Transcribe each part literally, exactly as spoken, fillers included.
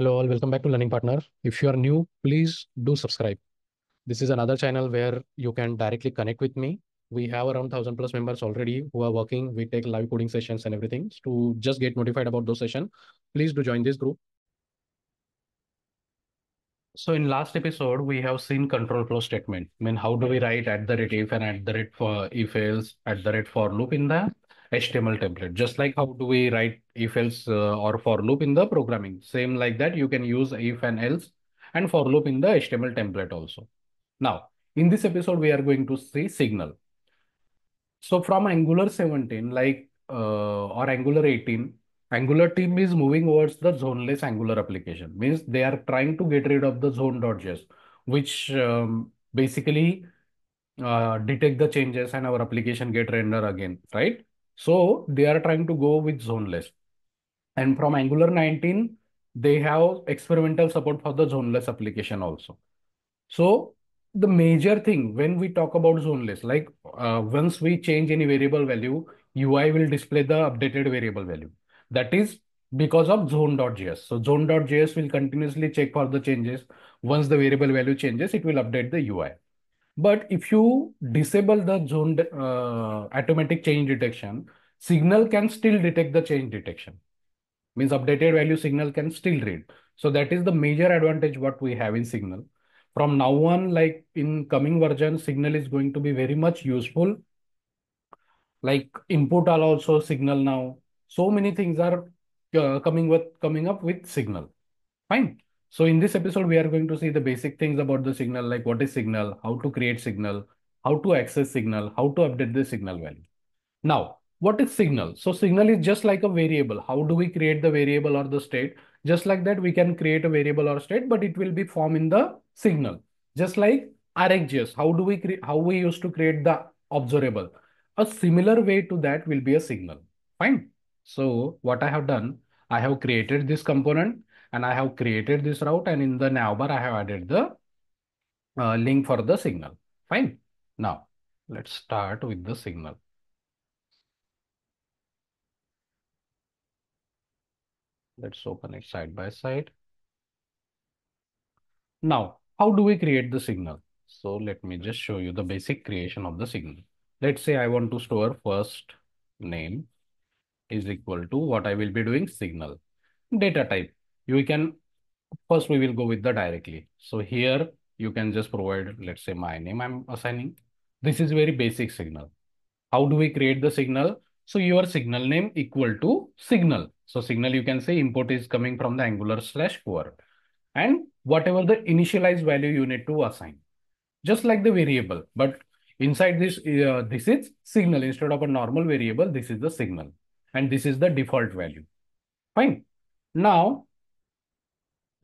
Hello all, welcome back to Learning Partner. If you are new, please do subscribe. This is another channel where you can directly connect with me. We have around one thousand plus members already who are working. We take live coding sessions and everything. To just get notified about those sessions, please do join this group. So in last episode, we have seen control flow statement. I mean, how do we write at the rate if and at the rate for if else, at the rate for loop in the H T M L template, just like how do we write if else uh, or for loop in the programming. Same like that, you can use if and else and for loop in the H T M L template also. Now, in this episode, we are going to see Signal. So from Angular seventeen, like uh, or Angular eighteen, Angular team is moving towards the zoneless Angular application. Means they are trying to get rid of the zone dot J S, which um, basically uh, detect the changes and our application get rendered again, right? So they are trying to go with zoneless. And from Angular nineteen, they have experimental support for the zoneless application also. So the major thing when we talk about zoneless, like uh, once we change any variable value, U I will display the updated variable value. That is because of zone dot J S. So zone dot J S will continuously check for the changes. Once the variable value changes, it will update the U I. But if you disable the zone uh, automatic change detection, Signal can still detect the change detection. Means updated value Signal can still read. So that is the major advantage what we have in Signal. From now on, like in coming version, Signal is going to be very much useful. Like input all also Signal now. So many things are uh, coming with coming up with Signal. Fine. So in this episode, we are going to see the basic things about the Signal, like what is Signal, how to create Signal, how to access Signal, how to update the Signal value. Now, what is Signal? So Signal is just like a variable. How do we create the variable or the state? Just like that, we can create a variable or state, but it will be formed in the Signal. Just like RxJS, how do we create? How we used to create the observable? A similar way to that will be a Signal. Fine. So what I have done, I have created this component. And I have created this route, and in the navbar, I have added the uh, link for the Signal. Fine. Now, let's start with the Signal. Let's open it side by side. Now, how do we create the Signal? So let me just show you the basic creation of the Signal. Let's say I want to store first name is equal to what I will be doing, Signal data type. You can, first we will go with the directly. So here you can just provide, let's say my name I'm assigning. This is very basic Signal. How do we create the Signal? So your Signal name equal to Signal. So Signal, you can say import is coming from the Angular slash core. And whatever the initialized value you need to assign. Just like the variable. But inside this, uh, this is Signal. Instead of a normal variable, this is the Signal. And this is the default value. Fine. Now,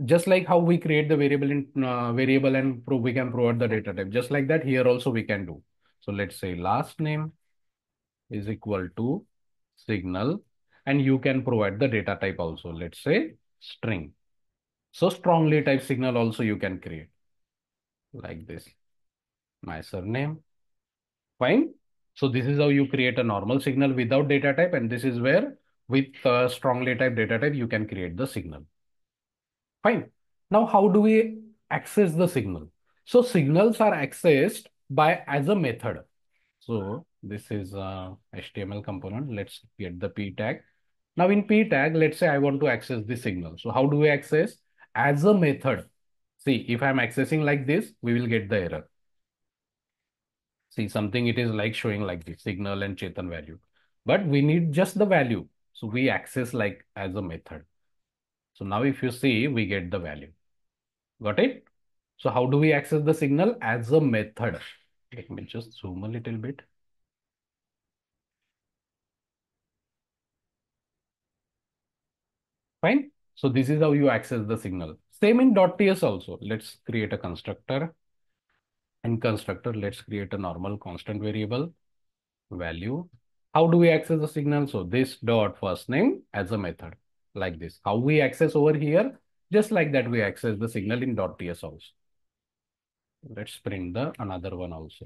just like how we create the variable in uh, variable and pro we can provide the data type, just like that here also we can do. So let's say last name is equal to Signal, and you can provide the data type also. Let's say string. So strongly typed Signal also you can create like this. My surname. Fine. So this is how you create a normal Signal without data type, and this is where with uh, strongly typed data type you can create the Signal. Fine. Now, how do we access the Signal? So Signals are accessed by as a method. So this is a H T M L component. Let's get the P tag. Now in P tag, let's say I want to access the Signal. So how do we access? As a method. See, if I'm accessing like this, we will get the error. See, something it is like showing like this, Signal and Chetan value. But we need just the value. So we access like as a method. So now if you see, we get the value. Got it? So how do we access the Signal? As a method. Let me just zoom a little bit. Fine. So this is how you access the Signal. Same in .ts also. Let's create a constructor. In constructor, let's create a normal constant variable value. How do we access the Signal? So this dot first name as a method. Like this. How we access over here, just like that we access the Signal in .ts also. Let's print the another one also.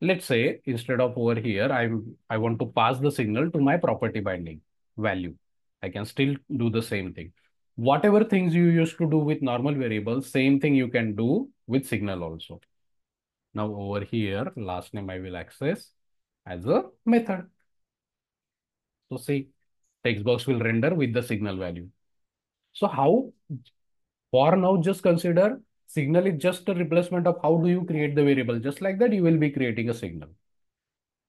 Let's say instead of over here, I I want to pass the Signal to my property binding value. I can still do the same thing. whatever things you used to do with normal variables, same thing you can do with Signal also. Now over here, last name I will access as a method. So see, text box will render with the Signal value. So how, for now, just consider Signal is just a replacement of how do you create the variable. Just like that, you will be creating a signal.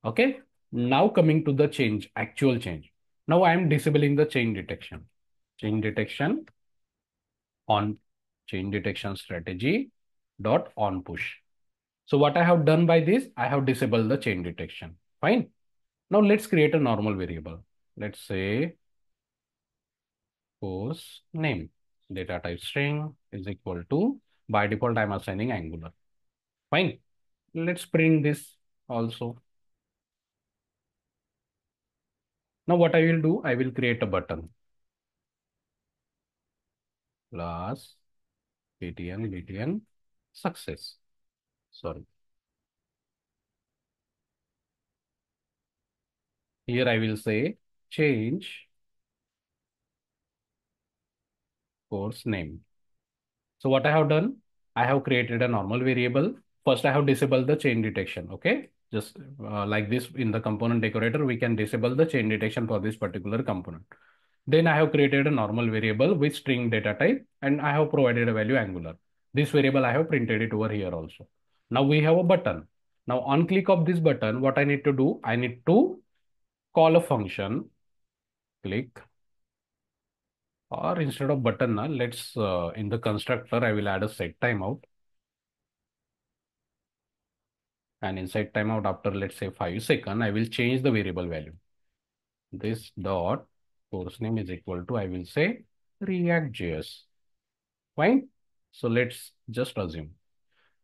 Okay. Now coming to the change, actual change. Now I am disabling the change detection. Change detection on change detection strategy dot on push. So what I have done by this, I have disabled the change detection. Fine. Now let's create a normal variable. Let's say course name, data type string is equal to, by default, I'm assigning Angular. Fine. Let's print this also. Now what I will do, I will create a button. Class btn btn success. Sorry. Here I will say change course name. So what I have done, I have created a normal variable. First, I have disabled the change detection. Okay. Just uh, like this in the component decorator, we can disable the change detection for this particular component. Then I have created a normal variable with string data type, and I have provided a value Angular. This variable, I have printed it over here also. Now we have a button. Now on click of this button, what I need to do, I need to call a function, click, or instead of button, let's uh, in the constructor, I will add a set timeout. And inside timeout, after let's say five seconds, I will change the variable value. This dot course name is equal to, I will say React J S. Fine. So let's just assume.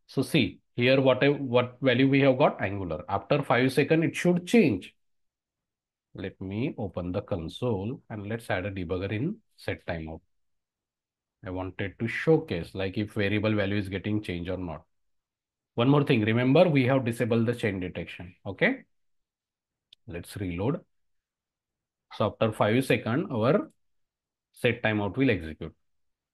So see here, what I, what value we have got, Angular. After five seconds, it should change. Let me open the console and let's add a debugger in set timeout. I wanted to showcase like if variable value is getting changed or not. One more thing, remember we have disabled the change detection. Okay. Let's reload. So after five seconds, our set timeout will execute.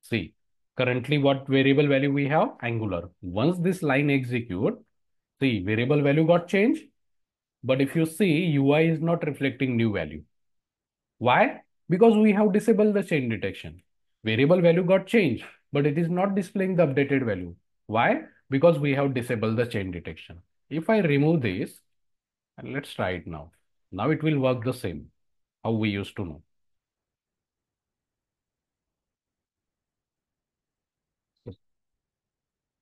See, currently what variable value we have? Angular. Once this line execute, see, variable value got changed. But if you see, U I is not reflecting new value. Why? Because we have disabled the change detection. Variable value got changed, but it is not displaying the updated value. Why? Because we have disabled the change detection. If I remove this, and let's try it now. Now it will work the same, how we used to know.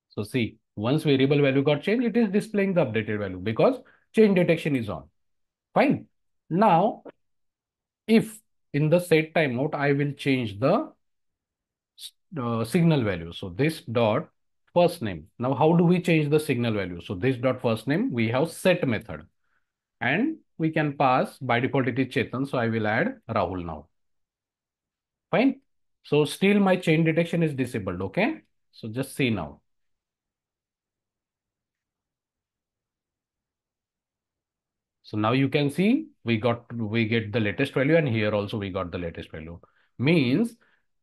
So see, once variable value got changed, it is displaying the updated value because change detection is on. Fine. Now, if in the set timeout, I will change the uh, signal value. So this dot first name. Now, how do we change the signal value? So this dot first name, we have set method, and we can pass by default it is Chetan. So I will add Rahul now. Fine. So still my change detection is disabled. Okay. So just see now. So now you can see we got, we get the latest value, and here also we got the latest value. Means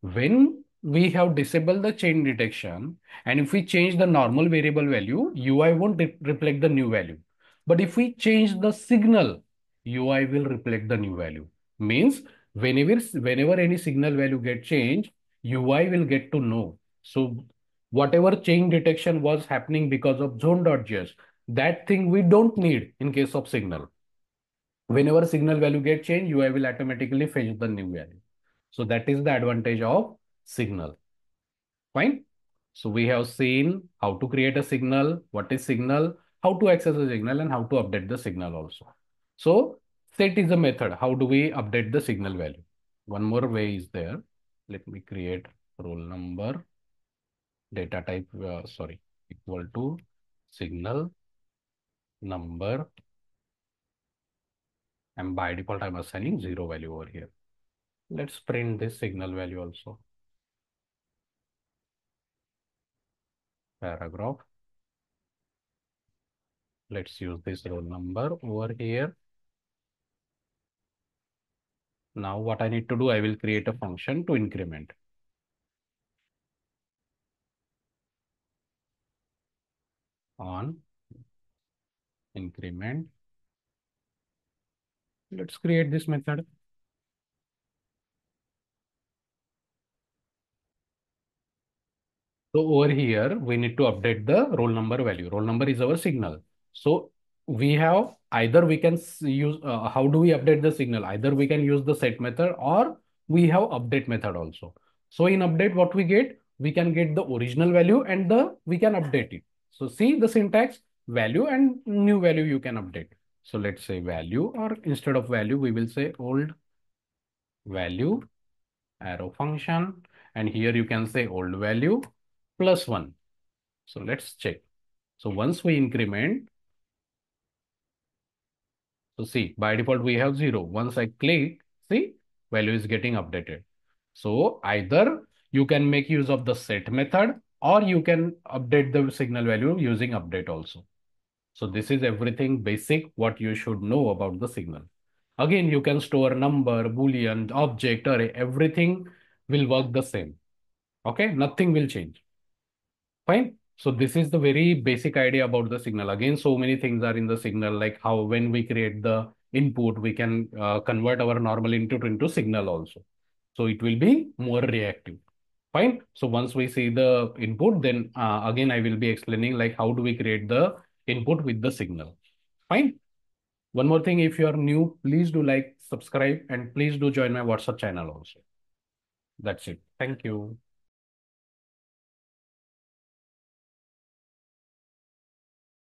when we have disabled the change detection, and if we change the normal variable value, U I won't reflect the new value. But if we change the signal, U I will reflect the new value. Means whenever, whenever any signal value gets changed, U I will get to know. So whatever change detection was happening because of zone dot J S, that thing we don't need in case of signal. Whenever signal value gets changed, U I will automatically fetch the new value. So that is the advantage of signal. Fine. So we have seen how to create a signal, what is signal, how to access the signal, and how to update the signal also. So set is a method. How do we update the signal value? One more way is there. Let me create roll number, data type, uh, sorry, equal to signal number, and by default I'm assigning zero value over here. Let's print this signal value also. Paragraph. Let's use this roll number over here. Now what I need to do, I will create a function to increment. on increment. Let's create this method. So over here, we need to update the roll number value. Roll number is our signal. So we have either we can use, uh, how do we update the signal? Either we can use the set method or we have update method also. So in update, what we get, we can get the original value and the we can update it. So see the syntax, value and new value you can update. So let's say value, or instead of value, we will say old value arrow function. And here you can say old value plus one. So let's check. So once we increment, so see, by default, we have zero. Once I click, see, value is getting updated. So either you can make use of the set method or you can update the signal value using update also. So this is everything basic, what you should know about the signal. Again, you can store number, boolean, object, array, everything will work the same. Okay, nothing will change. Fine. So this is the very basic idea about the signal. Again, so many things are in the signal, like how when we create the input, we can uh, convert our normal input into signal also. So it will be more reactive. Fine. So once we see the input, then uh, again, I will be explaining like how do we create the input with the signal. Fine. One more thing, if you are new, please do like, subscribe, and please do join my WhatsApp channel also. That's it. Thank you.